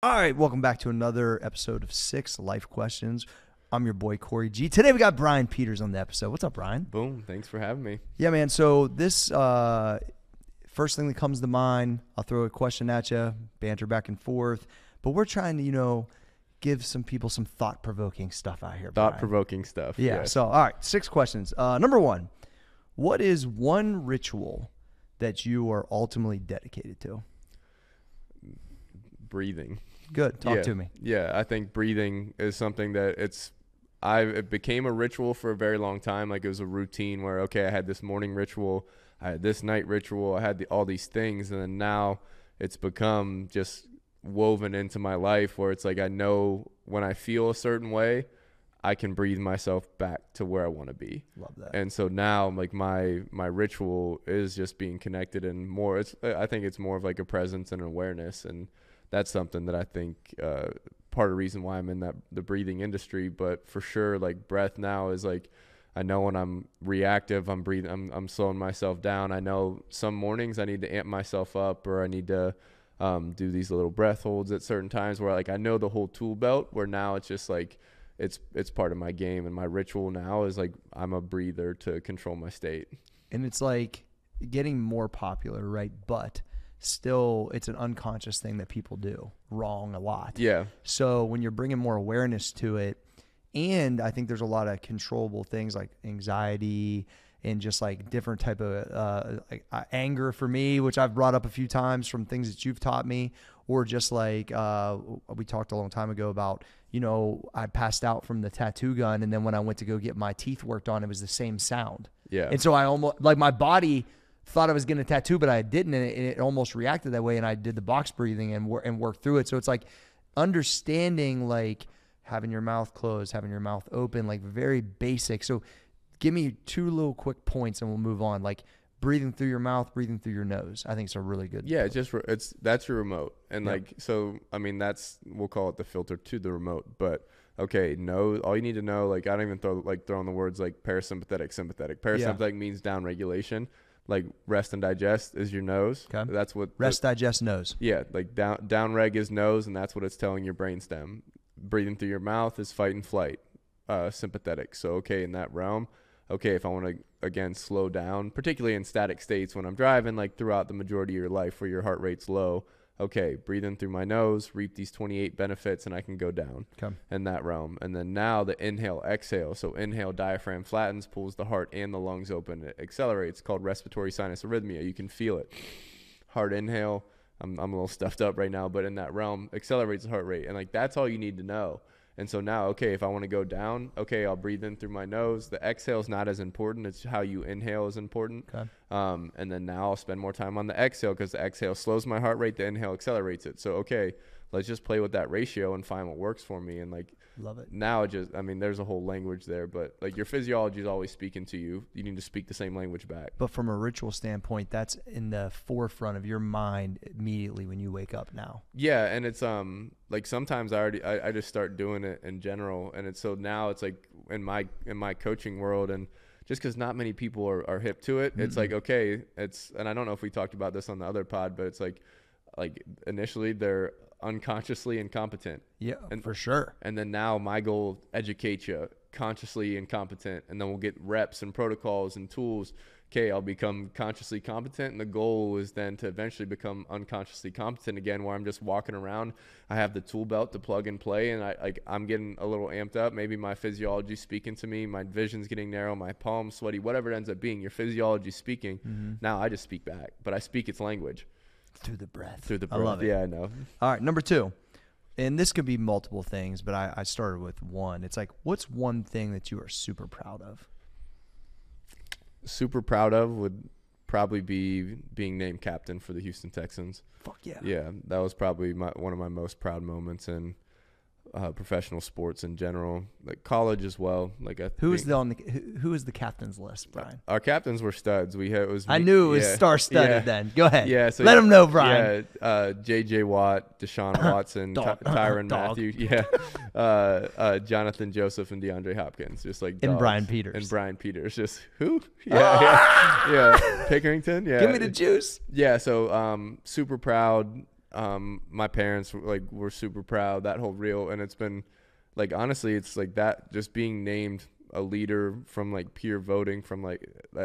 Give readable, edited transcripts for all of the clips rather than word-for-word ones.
All right, welcome back to another episode of Six Life Questions. I'm your boy, Cory G. Today we got Brian Peters on the episode. What's up, Brian? Boom, thanks for having me. Yeah, man, so this first thing that comes to mind, I'll throw a question at you, banter back and forth, but we're trying to, you know, give some people some thought-provoking stuff out here, Brian. Thought-provoking stuff. Yeah, yes. So all right, six questions. Number one, what is one ritual that you are ultimately dedicated to? Breathing. Good. Talk to me. Yeah, I think breathing is something that it became a ritual for a very long time. Like it was a routine where, okay, I had this morning ritual, I had this night ritual, I had all these things. And then now it's become just woven into my life where it's like, I know when I feel a certain way, I can breathe myself back to where I want to be. Love that. And so now like my ritual is just being connected and more, I think it's more of like a presence and awareness. And that's something that I think part of the reason why I'm in the breathing industry, but for sure, like breath now is like, I know when I'm reactive, I'm breathing, I'm slowing myself down. I know some mornings I need to amp myself up, or I need to do these little breath holds at certain times where like, I know the whole tool belt, where now it's just like, it's part of my game. And my ritual now is like, I'm a breather to control my state. And it's like getting more popular, right? But still, it's an unconscious thing that people do wrong a lot. Yeah. So when you're bringing more awareness to it, and I think there's a lot of controllable things like anxiety and just like different type of anger for me, which I've brought up a few times from things that you've taught me, or just like we talked a long time ago about, you know, I passed out from the tattoo gun, and then when I went to go get my teeth worked on, it was the same sound. Yeah. And so I almost like my body thought I was getting a tattoo, but I didn't, and it almost reacted that way, and I did the box breathing and worked through it. So it's like understanding, like having your mouth closed, having your mouth open, like very basic. So give me two little quick points and we'll move on. Like breathing through your mouth, breathing through your nose. I think it's a really good. Yeah, that's your remote. And yep. Like, so, I mean, we'll call it the filter to the remote, but okay, no, all you need to know, like I don't even throwing the words like parasympathetic, sympathetic. Parasympathetic means down regulation. Like rest and digest is your nose. Okay. That's what rest, digest, nose. Yeah. Like down reg is nose, and that's what it's telling your brainstem. Breathing through your mouth is fight and flight, sympathetic. So, okay, in that realm, okay, if I want to, again, slow down, particularly in static states when I'm driving, like throughout the majority of your life where your heart rate's low, okay, breathe in through my nose, reap these 28 benefits, and I can go down in that realm. And then now the inhale, exhale. So inhale, diaphragm flattens, pulls the heart and the lungs open. It accelerates, called respiratory sinus arrhythmia. You can feel it. Heart inhale. I'm a little stuffed up right now, but in that realm, accelerates the heart rate. And like that's all you need to know. And so now, okay, if I want to go down, okay, I'll breathe in through my nose. The exhale is not as important. It's how you inhale is important. Okay. And then now I'll spend more time on the exhale because the exhale slows my heart rate. The inhale accelerates it. So, okay, let's just play with that ratio and find what works for me. And like, love it. Now it just, I mean, there's a whole language there, but like your physiology is always speaking to you. You need to speak the same language back. But from a ritual standpoint, that's in the forefront of your mind immediately when you wake up now. Yeah. And it's, like sometimes I just start doing it in general. And it's, so now it's like in my coaching world, and just cause not many people are hip to it. Mm-hmm. It's like, okay, and I don't know if we talked about this on the other pod, but it's like initially they're unconsciously incompetent. Yeah, and for sure. And then now my goal, educate you, consciously incompetent. And then we'll get reps and protocols and tools. Okay, I'll become consciously competent. And the goal is then to eventually become unconsciously competent again, where I'm just walking around. I have the tool belt to plug and play. And I'm getting a little amped up. Maybe my physiology's speaking to me. My vision's getting narrow. My palms sweaty, whatever it ends up being, your physiology's speaking. Mm-hmm. Now I just speak back, but I speak its language. Through the breath. Through the breath. I love it. Yeah, I know. All right, number two. And this could be multiple things, but I started with one. It's like, what's one thing that you are super proud of? Super proud of would probably be being named captain for the Houston Texans. Fuck yeah. Yeah, that was probably one of my most proud moments in professional sports in general, like college as well. Like who is the captain's list, Brian? Our captains were studs. I knew it was star-studded. Yeah. Then go ahead. Yeah, so let them know, Brian. Yeah, JJ Watt, Deshaun Watson, Tyrann Mathieu, yeah, Jonathan Joseph, and DeAndre Hopkins, just like dogs. And Brian Peters, just who? Yeah, yeah, Pickerington. Yeah, give me the juice. Yeah, so super proud. My parents were super proud, that whole reel. And it's been honestly, it's that just being named a leader from peer voting from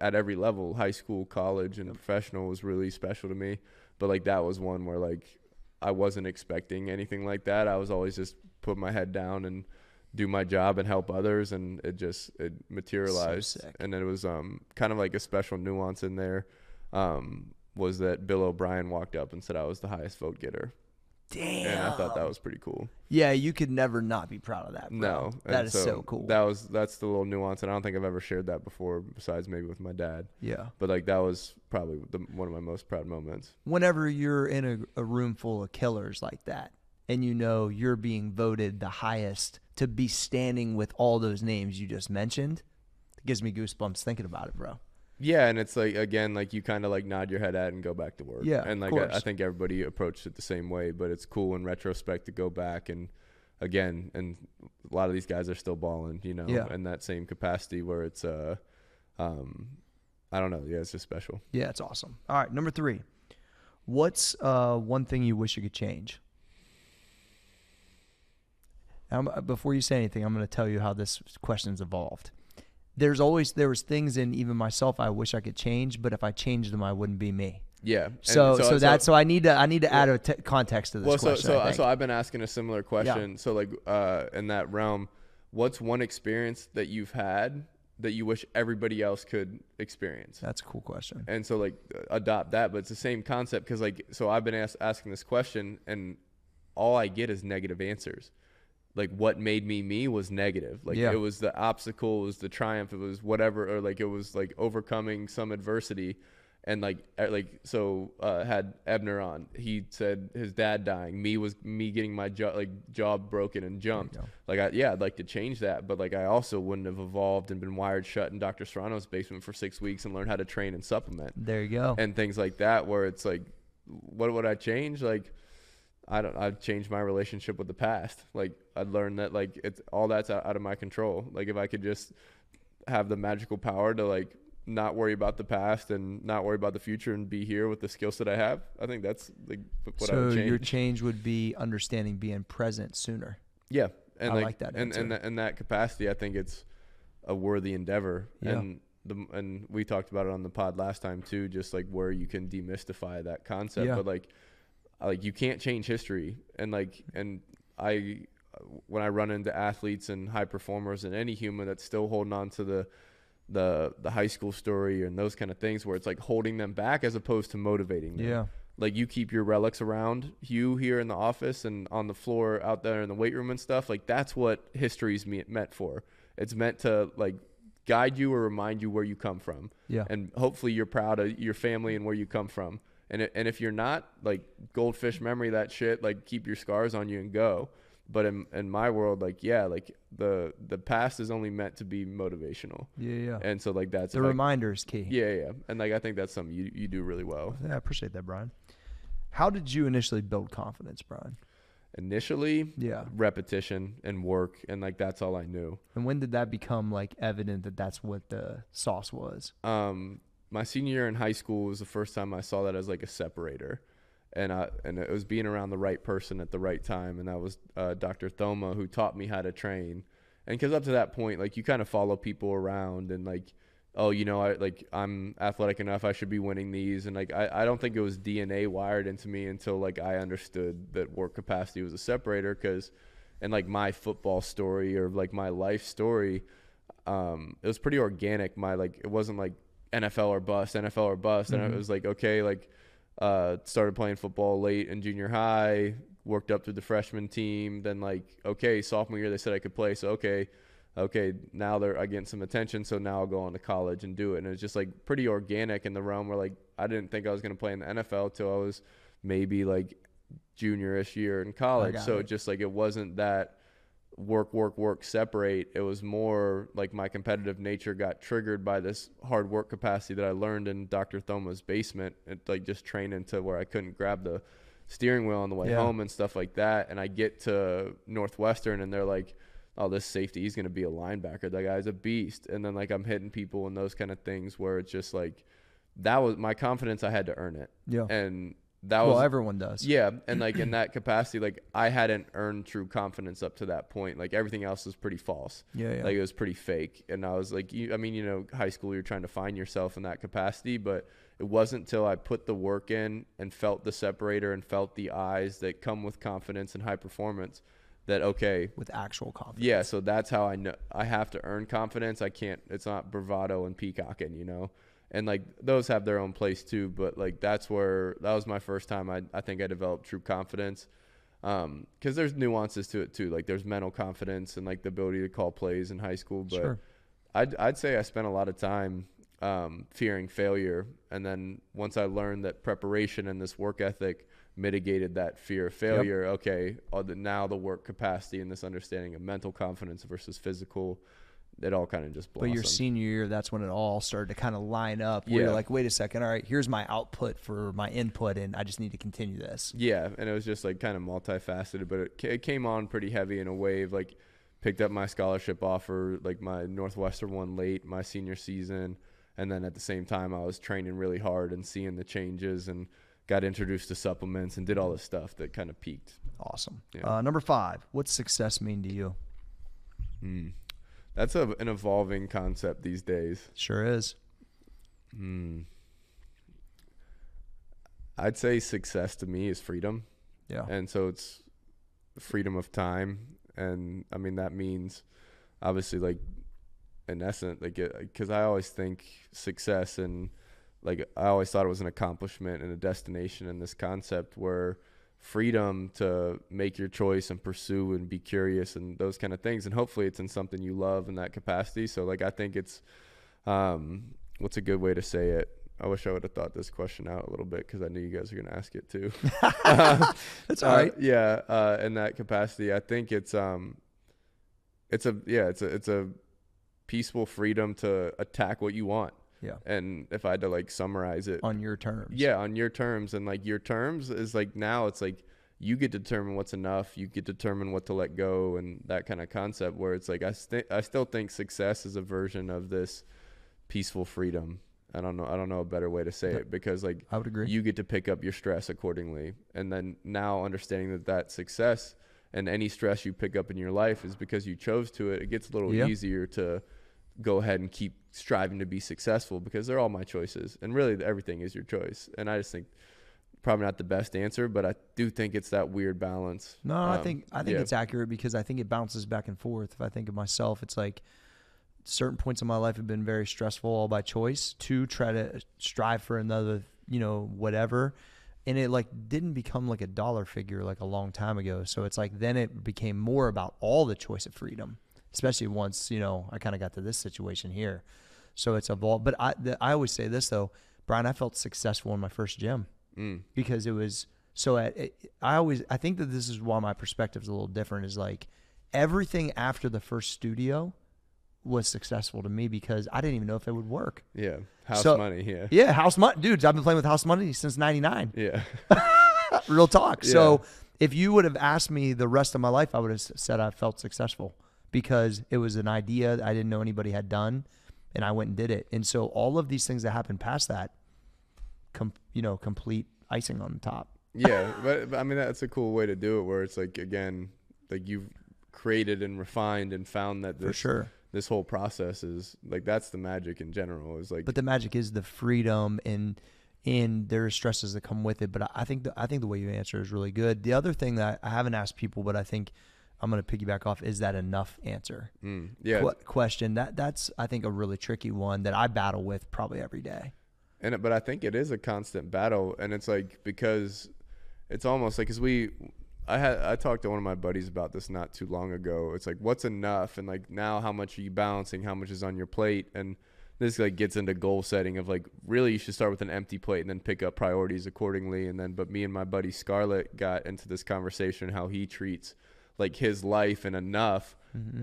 at every level, high school, college, and professional, was really special to me. But that was one where I wasn't expecting anything like that. I was always just put my head down and do my job and help others, and it materialized. So and it was kind of a special nuance in there, was that Bill O'Brien walked up and said I was the highest vote getter. Damn. And I thought that was pretty cool. Yeah, you could never not be proud of that, bro. No. That is so cool. That's the little nuance, and I don't think I've ever shared that before, besides maybe with my dad. Yeah. But that was probably one of my most proud moments. Whenever you're in a room full of killers like that, and you're being voted the highest, to be standing with all those names you just mentioned, it gives me goosebumps thinking about it, bro. Yeah, and it's again, you kind of nod your head at and go back to work. Yeah, and I think everybody approached it the same way, but it's cool in retrospect to go back and a lot of these guys are still balling, yeah, in that same capacity where it's I don't know, yeah, it's just special. Yeah, it's awesome. All right, number 3, what's one thing you wish you could change? Before you say anything, I'm going to tell you how this question's evolved. There was things in even myself I wish I could change, but if I changed them, I wouldn't be me. Yeah. So I need to add a context to this question. So I've been asking a similar question. Yeah. So in that realm, what's one experience that you've had that you wish everybody else could experience? That's a cool question. And so adopt that, but it's the same concept, because so I've been asking this question, and all I get is negative answers. What made me me was negative. Yeah. It was the obstacle, it was the triumph, it was whatever, or it was overcoming some adversity. And had Ebner on, he said his dad dying, me was me getting my jaw broken and jumped. I'd like to change that, but I also wouldn't have evolved and been wired shut in Dr. Serrano's basement for 6 weeks and learned how to train and supplement. There you go. And things like that, where it's what would I change? I've changed my relationship with the past. I'd learned that it's all that's out of my control. If I could just have the magical power to not worry about the past and not worry about the future and be here with the skills that I have, I think that's what I would change. So your change would be understanding being present sooner. Yeah, and I like that answer. And in that capacity, I think it's a worthy endeavor. Yeah. And we talked about it on the pod last time too, just where you can demystify that concept. Yeah. But you can't change history, and when I run into athletes and high performers and any human that's still holding on to the high school story and those kind of things, where it's holding them back as opposed to motivating them. Yeah. You keep your relics around you here in the office and on the floor out there in the weight room and stuff. That's what history's meant for. It's meant to guide you or remind you where you come from. Yeah. And hopefully you're proud of your family and where you come from. And if you're not, goldfish memory that shit, keep your scars on you and go. But in my world, the past is only meant to be motivational. Yeah, yeah. And so that's the reminder is key. Yeah, yeah. And I think that's something you do really well. Yeah, I appreciate that, Brian. How did you initially build confidence, Brian? Initially, yeah, repetition and work, and that's all I knew. And when did that become evident that that's what the sauce was? My senior year in high school was the first time I saw that as a separator, and it was being around the right person at the right time, and that was Dr. Thoma, who taught me how to train. And because up to that point, you kind of follow people around and oh, I'm athletic enough, I should be winning these, and I don't think it was DNA wired into me until I understood that work capacity was a separator, because my football story or my life story, it was pretty organic. It wasn't NFL or bust. Mm-hmm. And I was started playing football late in junior high, worked up through the freshman team, then sophomore year they said I could play, so okay, now I get some attention, so now I'll go on to college and do it. And it's just pretty organic in the realm where I didn't think I was going to play in the NFL till I was maybe junior-ish year in college. So it wasn't that work separate. It was more my competitive nature got triggered by this hard work capacity that I learned in Dr. Thoma's basement, and just training to where I couldn't grab the steering wheel on the way home and stuff like that. And I get to Northwestern and they're oh, this safety, he's going to be a linebacker, that guy's a beast. And then I'm hitting people and those kind of things, where it's just that was my confidence. I had to earn it. Yeah. And that was, well, everyone does. Yeah. And like in that capacity, like I hadn't earned true confidence up to that point. Like everything else was pretty false. Yeah. Like it was pretty fake. And I was like, high school, you're trying to find yourself in that capacity, but it wasn't until I put the work in and felt the separator and felt the eyes that come with confidence and high performance that, okay, with actual confidence. Yeah. So that's how I know I have to earn confidence. I can't, it's not bravado and peacocking, and like those have their own place too, but like that's where, that was my first time I think I developed true confidence, because there's nuances to it too. Like there's mental confidence and like the ability to call plays in high school, but sure. I'd say I spent a lot of time fearing failure, and then once I learned that preparation and this work ethic mitigated that fear of failure, yep. Okay, now the work capacity and this understanding of mental confidence versus physical, it all kind of just blossomed. But your senior year, that's when it all started to kind of line up. Where you're like, wait a second. All right, here's my output for my input, and I just need to continue this. Yeah, and it was just like kind of multifaceted, but it came on pretty heavy in a wave. Like picked up my scholarship offer, like my Northwestern one late my senior season. And then at the same time, I was training really hard and seeing the changes and got introduced to supplements and did all this stuff that kind of peaked. Awesome. Yeah. Number 5, what's success mean to you? That's an evolving concept these days. Sure is. I'd say success to me is freedom. Yeah. And so it's freedom of time. And I mean, that means obviously like in essence, like, cause I always think success and like, I always thought it was an accomplishment and a destination, and this concept where freedom to make your choice and pursue and be curious and those kind of things, and hopefully it's in something you love in that capacity. So like I think it's what's a good way to say it? I wish I would have thought this question out a little bit because I knew you guys were going to ask it too. That's all right. Yeah, in that capacity, I think it's a peaceful freedom to attack what you want. Yeah. And if I had to like summarize it, on your terms. Yeah, on your terms. And like your terms is like, now it's like you get to determine what's enough, you get to determine what to let go, and that kind of concept where it's like I still think success is a version of this peaceful freedom. I don't know a better way to say it, because like I would agree. You get to pick up your stress accordingly. And then now understanding that success and any stress you pick up in your life is because you chose to, it gets a little easier to go ahead and keep striving to be successful, because they're all my choices, and really everything is your choice. And I just think probably not the best answer, but I do think it's that weird balance. No, I think it's accurate, because I think it bounces back and forth. If I think of myself, it's like certain points in my life have been very stressful, all by choice, to try to strive for another, whatever. And it like didn't become like a dollar figure like a long time ago. So it's like, then it became more about all the choice of freedom. Especially once, I kind of got to this situation here. So it's evolved. But I always say this, though, Brian, I felt successful in my first gym because it was so I think that this is why my perspective is a little different, is like everything after the first studio was successful to me, because I didn't even know if it would work. Yeah. House money. Yeah. Yeah. House money. Dudes, I've been playing with house money since '99. Yeah. Real talk. Yeah. So if you would have asked me the rest of my life, I would have said I felt successful, because it was an idea I didn't know anybody had done, and I went and did it. And so all of these things that happened past that, complete icing on the top. Yeah. But I mean, that's a cool way to do it, where it's like, again, like you've created and refined and found that this, for sure, this whole process is like, that's the magic in general, is like, but the magic is the freedom, and there are stresses that come with it. But I think the way you answer is really good. The other thing that I haven't asked people, but I think I'm going to piggyback off, is that enough answer question. That's, I think, a really tricky one that I battle with probably every day. But I think it is a constant battle. And it's like, because it's almost like, I talked to one of my buddies about this not too long ago. It's like, what's enough? And like, now how much are you balancing? How much is on your plate? And this like gets into goal setting of like, really you should start with an empty plate and then pick up priorities accordingly. And then, but me and my buddy Scarlett got into this conversation, how he treats like his life and enough,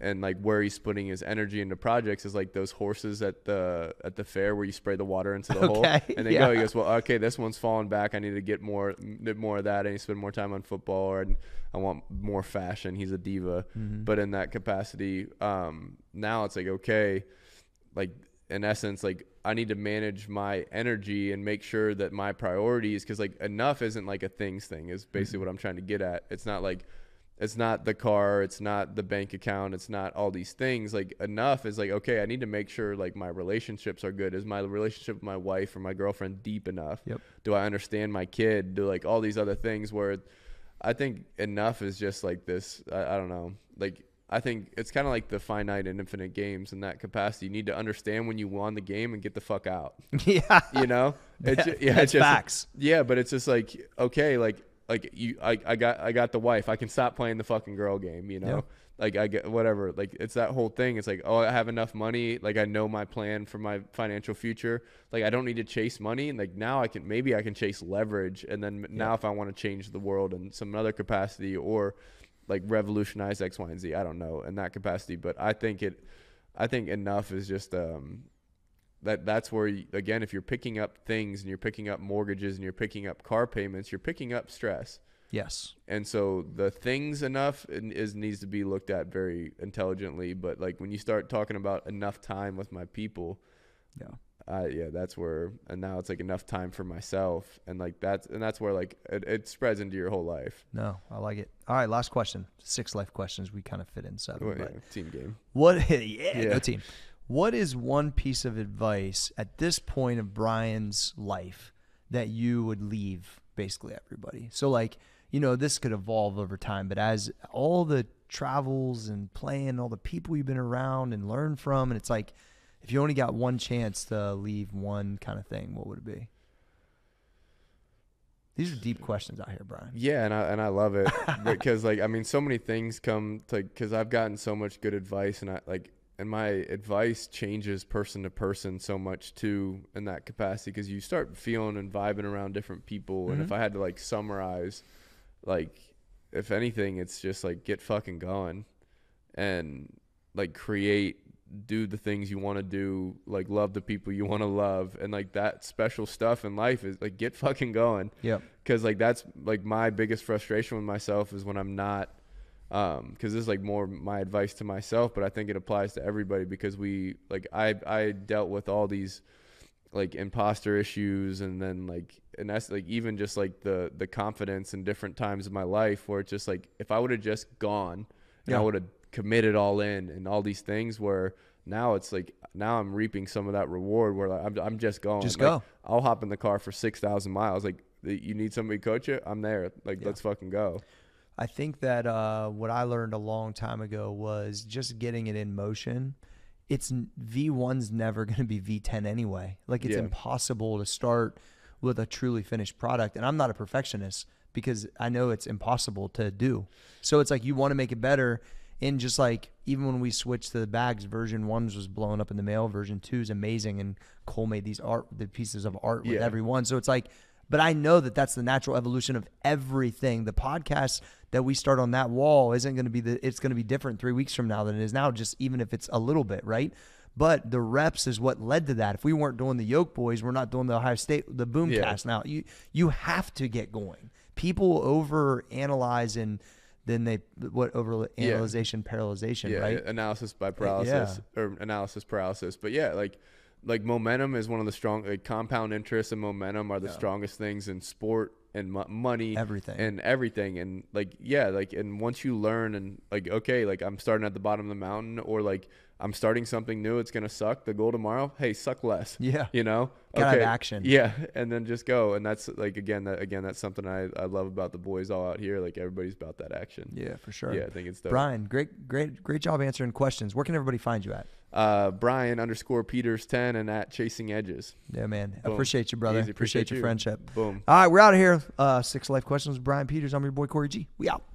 and like where he's putting his energy into projects is like those horses at the fair where you spray the water into the hole and they go. He goes, well, okay, this one's falling back. I need to get more of that. I need to spend more time on football, or I want more fashion. He's a diva, but in that capacity, now it's like, okay, like in essence, like, I need to manage my energy and make sure that my priorities, because like enough isn't like a things thing is basically what I'm trying to get at. It's not like, it's not the car, it's not the bank account, it's not all these things. Like enough is like, okay, I need to make sure like my relationships are good. Is my relationship with my wife or my girlfriend deep enough? Yep. Do I understand my kid? Do like all these other things where I think enough is just like this, I don't know. Like I think it's kind of like the finite and infinite games in that capacity. You need to understand when you won the game and get the fuck out. Yeah. You know? It's just facts. Yeah, but it's just like, okay, like you, I got the wife. I can stop playing the fucking girl game, you know? Yeah. Like I get whatever. Like it's that whole thing. It's like, oh, I have enough money. Like I know my plan for my financial future. Like I don't need to chase money. And like now I can, maybe I can chase leverage. And then now if I want to change the world in some other capacity or like revolutionize X, Y, and Z, I don't know in that capacity. But I think enough is just, that's where you, again, if you're picking up things and you're picking up mortgages and you're picking up car payments, you're picking up stress. Yes. And so the things enough needs to be looked at very intelligently. But like when you start talking about enough time with my people, that's where, and now it's like enough time for myself. And like that's where like it spreads into your whole life. No, I like it. All right. Last question, 6 life questions. We kind of fit in 7. Team game. What? No team. What is one piece of advice at this point of Brian's life that you would leave basically everybody? So like, you know, this could evolve over time, but as all the travels and playing, all the people you've been around and learned from, and it's like, if you only got one chance to leave one kind of thing, what would it be? These are deep questions out here, Brian. Yeah, and I love it because like, I mean, so many things come to, because I've gotten so much good advice and my advice changes person to person so much too in that capacity, because you start feeling and vibing around different people. Mm-hmm. And if I had to like summarize, like if anything, it's just like get fucking going and like create, do the things you want to do, like love the people you want to love, and like that special stuff in life is like get fucking going. Yeah, because like that's like my biggest frustration with myself is when I'm not, because this is like more my advice to myself, but I think it applies to everybody, because we like I dealt with all these like imposter issues, and then like, and that's like even just like the confidence in different times of my life where it's just like if I would have just gone and I would have committed all in and all these things, where now it's like now I'm reaping some of that reward where like, I'm just going. Just like, go. I'll hop in the car for 6,000 miles. Like you need somebody to coach you? I'm there. Like let's fucking go. I think that what I learned a long time ago was just getting it in motion. It's V1's never going to be V10 anyway. Like it's impossible to start with a truly finished product. And I'm not a perfectionist because I know it's impossible to do. So it's like you want to make it better. And just like, even when we switched to the bags, version 1 was blown up in the mail. Version 2 is amazing. And Cole made these pieces of art with everyone. So it's like, but I know that that's the natural evolution of everything. The podcast that we start on that wall isn't going to be it's going to be different 3 weeks from now than it is now, just even if it's a little bit, right? But the reps is what led to that. If we weren't doing the Yoke Boys, we're not doing the Ohio State, the Boomcast now. You have to get going. People overanalyze and then they parallelization, right? Analysis by paralysis or analysis paralysis. But yeah, like momentum is one of the strong, like compound interest and momentum are the strongest things in sport and money, everything. And like, and once you learn and like, okay, like I'm starting at the bottom of the mountain, or like I'm starting something new. It's going to suck. The goal tomorrow. Hey, suck less. Yeah. You know, gotta have action. Yeah. And then just go. And that's like, again, that's something I love about the boys all out here. Like everybody's about that action. Yeah, for sure. Yeah. I think it's dope. Brian, great job answering questions. Where can everybody find you at? Brian_Peters10 and at Chasing Edges. Yeah, man. Boom. Appreciate you, brother. Easy. Appreciate your friendship. Boom. All right. We're out of here. 6 life questions with Brian Peters. I'm your boy, Corey G. We out.